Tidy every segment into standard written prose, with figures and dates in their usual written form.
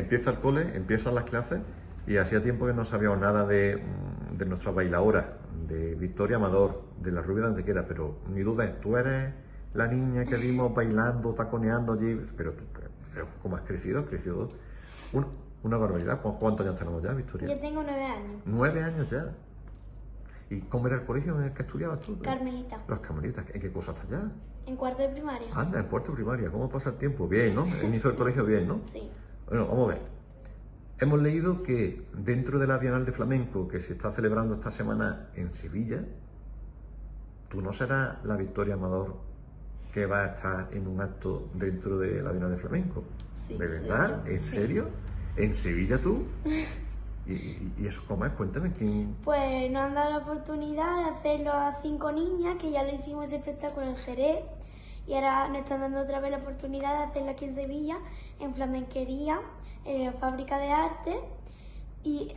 Empieza el cole, empiezan las clases y hacía tiempo que no sabíamos nada de nuestra bailadora, de Victoria Amador, de La Rubia de Antequera, pero mi duda es, tú eres la niña que vimos bailando, taconeando allí, pero ¿cómo has crecido? Has crecido una barbaridad. ¿Cuántos años tenemos ya, Victoria? Yo tengo 9 años. 9 años ya. ¿Y cómo era el colegio en el que estudiabas tú? Carmelitas. Las Carmelitas. ¿En qué curso estás ya? En cuarto de primaria. Anda, en cuarto de primaria. ¿Cómo pasa el tiempo? Bien, ¿no? El inicio del colegio bien, ¿no? Sí. Bueno, vamos a ver. Hemos leído que dentro de la Bienal de Flamenco que se está celebrando esta semana en Sevilla, tú no serás la Victoria Amador que va a estar en un acto dentro de la Bienal de Flamenco. Sí, ¿de verdad? Sí. ¿En serio? Sí. ¿En Sevilla tú? ¿Y eso cómo es? Cuéntame quién... Pues nos han dado la oportunidad de hacerlo a 5 niñas, que ya lo hicimos ese espectáculo en Jerez, y ahora nos están dando otra vez la oportunidad de hacerlo aquí en Sevilla, en Flamenquería, en la Fábrica de Arte, y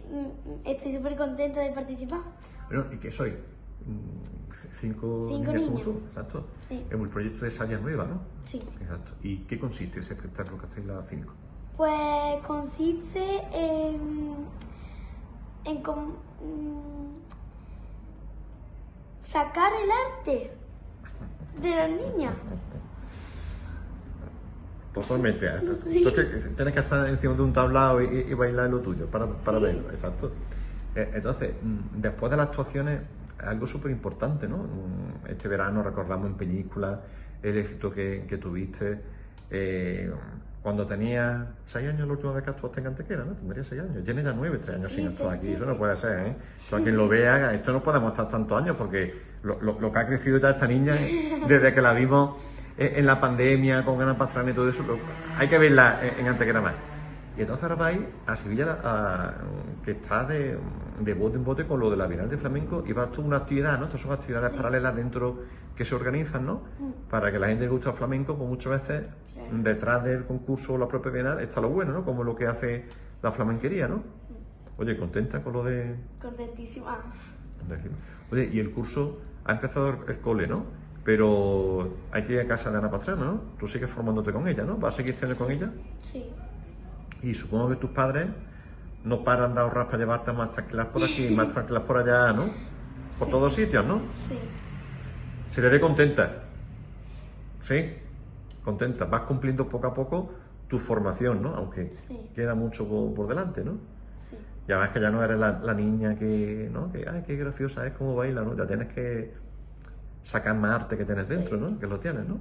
estoy súper contenta de participar. Bueno, ¿y qué soy? 5 niñas. Exacto. Sí. En el proyecto de Savia Nueva, ¿no? Sí. Exacto. ¿Y qué consiste ese espectáculo que hacéis las 5? Pues consiste en sacar el arte de las niñas. Totalmente. Sí. Tienes que estar encima de un tablado y bailar lo tuyo para sí, verlo, exacto. Entonces, después de las actuaciones, algo súper importante, ¿no? Este verano recordamos en películas el éxito que tuviste. Cuando tenías 6 años, la última vez que actuaste en Antequera, ¿no? Tendría 6 años. Tienes ya 9, 3 años sí, sin actuar aquí. Sí. Eso no puede ser, ¿eh? Para quien lo vea, esto no podemos estar tantos años porque lo que ha crecido ya esta niña, desde que la vimos en la pandemia, con Ana Pastrana y todo eso, hay que verla en Antequera más. Y entonces ahora vais a Sevilla, que está de bote en bote con lo de la Bienal de Flamenco, y vas tú a una actividad, ¿no? Estas son actividades sí, paralelas dentro que se organizan, ¿no? Para que la gente que gusta el flamenco, pues muchas veces claro, detrás del concurso o la propia Bienal está lo bueno, ¿no? Como lo que hace la flamenquería, ¿no? Oye, ¿contenta con lo de...? Contentísima. Contentísima. Oye, y el curso ha empezado el cole, ¿no? Pero hay que ir a casa de Ana Pastrana, ¿no? Tú sigues formándote con ella, ¿no? ¿Vas a seguir siendo con ella? Sí. Y supongo que tus padres no paran de ahorrar para llevarte a masterclass por aquí, masterclass por allá, ¿no? Por sí, todos sitios, ¿no? Sí. Se te ve contenta, ¿sí? Contenta. Vas cumpliendo poco a poco tu formación, ¿no? Aunque sí, queda mucho por delante, ¿no? Sí. Ya ves que ya no eres la niña que, ¿no? Que, ay, qué graciosa es, cómo baila, ¿no? Ya tienes que sacar más arte que tienes dentro, sí, ¿no? Que lo tienes, ¿no?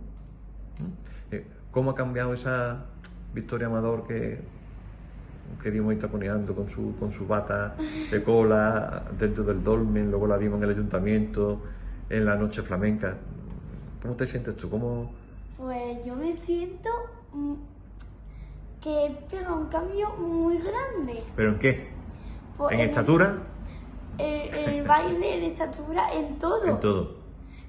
¿Cómo ha cambiado esa Victoria Amador que vimos ahí taconeando con su bata de cola dentro del dolmen, luego la vimos en el ayuntamiento, en la noche flamenca? ¿Cómo te sientes tú? ¿Cómo...? Pues yo me siento que he pegado un cambio muy grande. ¿Pero en qué? Pues ¿En estatura? El baile, en estatura, en todo. En todo.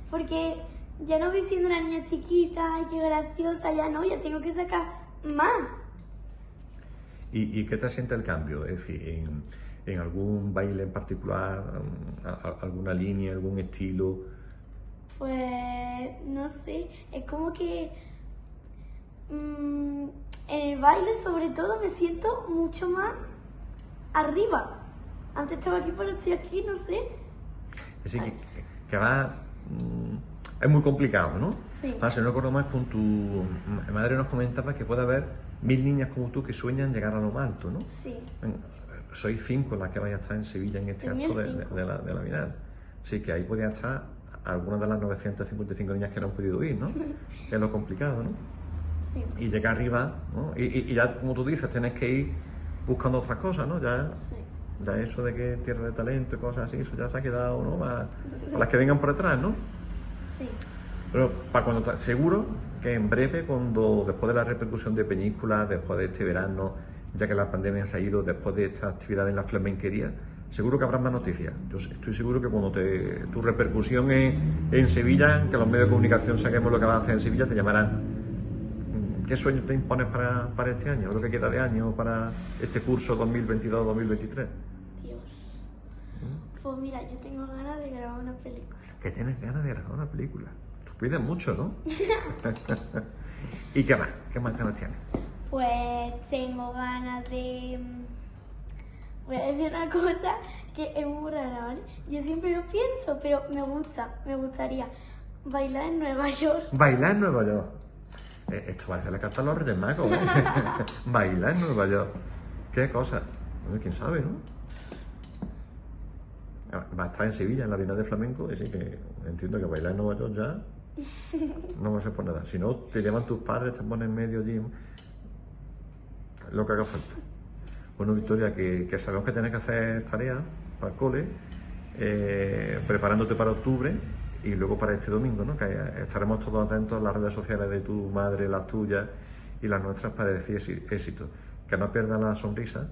Porque ya no voy siendo una niña chiquita, ay, qué graciosa, ya no, ya tengo que sacar más. ¿Y qué te siente el cambio? Es decir, en algún baile en particular, alguna línea, algún estilo. Pues no sé, es como que en el baile sobre todo me siento mucho más arriba. Antes estaba aquí, pero estoy aquí, no sé. Así que va... Es muy complicado, ¿no? Sí. Si no recuerdo más, con tu madre nos comentaba que puede haber 1000 niñas como tú que sueñan llegar a lo más alto, ¿no? Sí. Bueno, sois 5 las que vais a estar en Sevilla en este acto de la Bienal. Así que ahí podían estar algunas de las 955 niñas que no han podido ir, ¿no? Que es lo complicado, ¿no? Sí. Y llegar arriba, ¿no? Y ya, como tú dices, tienes que ir buscando otras cosas, ¿no? Ya, sí, ya eso de que tierra de talento y cosas así, eso ya se ha quedado, ¿no? Para las que vengan por detrás, ¿no? Sí. Pero para cuando, seguro que en breve, cuando después de la repercusión de películas, después de este verano, ya que la pandemia se ha ido, después de esta actividad en la flamenquería, seguro que habrá más noticias. Yo estoy seguro que cuando tu repercusión es en Sevilla, que los medios de comunicación saquemos lo que vas a hacer en Sevilla, te llamarán. ¿Qué sueño te impones para este año? Lo que queda de año para este curso 2022-2023. Pues mira, yo tengo ganas de grabar una película. ¿Que tienes ganas de grabar una película? Tú pides mucho, ¿no? ¿Y qué más? ¿Qué más ganas tienes? pues tengo ganas de... Voy a decir una cosa que es muy rara, ¿vale? Yo siempre lo pienso, pero me gustaría bailar en Nueva York. ¿Bailar en Nueva York? Esto parece la carta de los Reyes Magos, ¿eh? Bailar en Nueva York. Qué cosa. Bueno, quién sabe, ¿no? Va a estar en Sevilla, en la Bienal de Flamenco, así que entiendo que bailar en Nueva York ya no va a ser por nada. Si no, te llaman tus padres, te ponen medio gym, lo que haga falta. Bueno, Victoria, que sabemos que tienes que hacer tareas para el cole, preparándote para octubre y luego para este domingo, ¿no? Que estaremos todos atentos a las redes sociales de tu madre, las tuyas y las nuestras para decir éxito. Que no pierdas la sonrisa,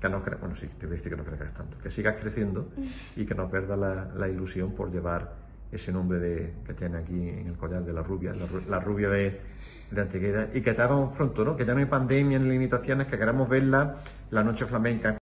que no creas, bueno, sí, te voy a decir que no creas tanto, que sigas creciendo y que no pierdas la ilusión por llevar ese nombre que tiene aquí en el collar de la rubia de Antequera, y que te hagamos pronto, ¿no? Que ya no hay pandemia ni limitaciones, que queramos verla la noche flamenca.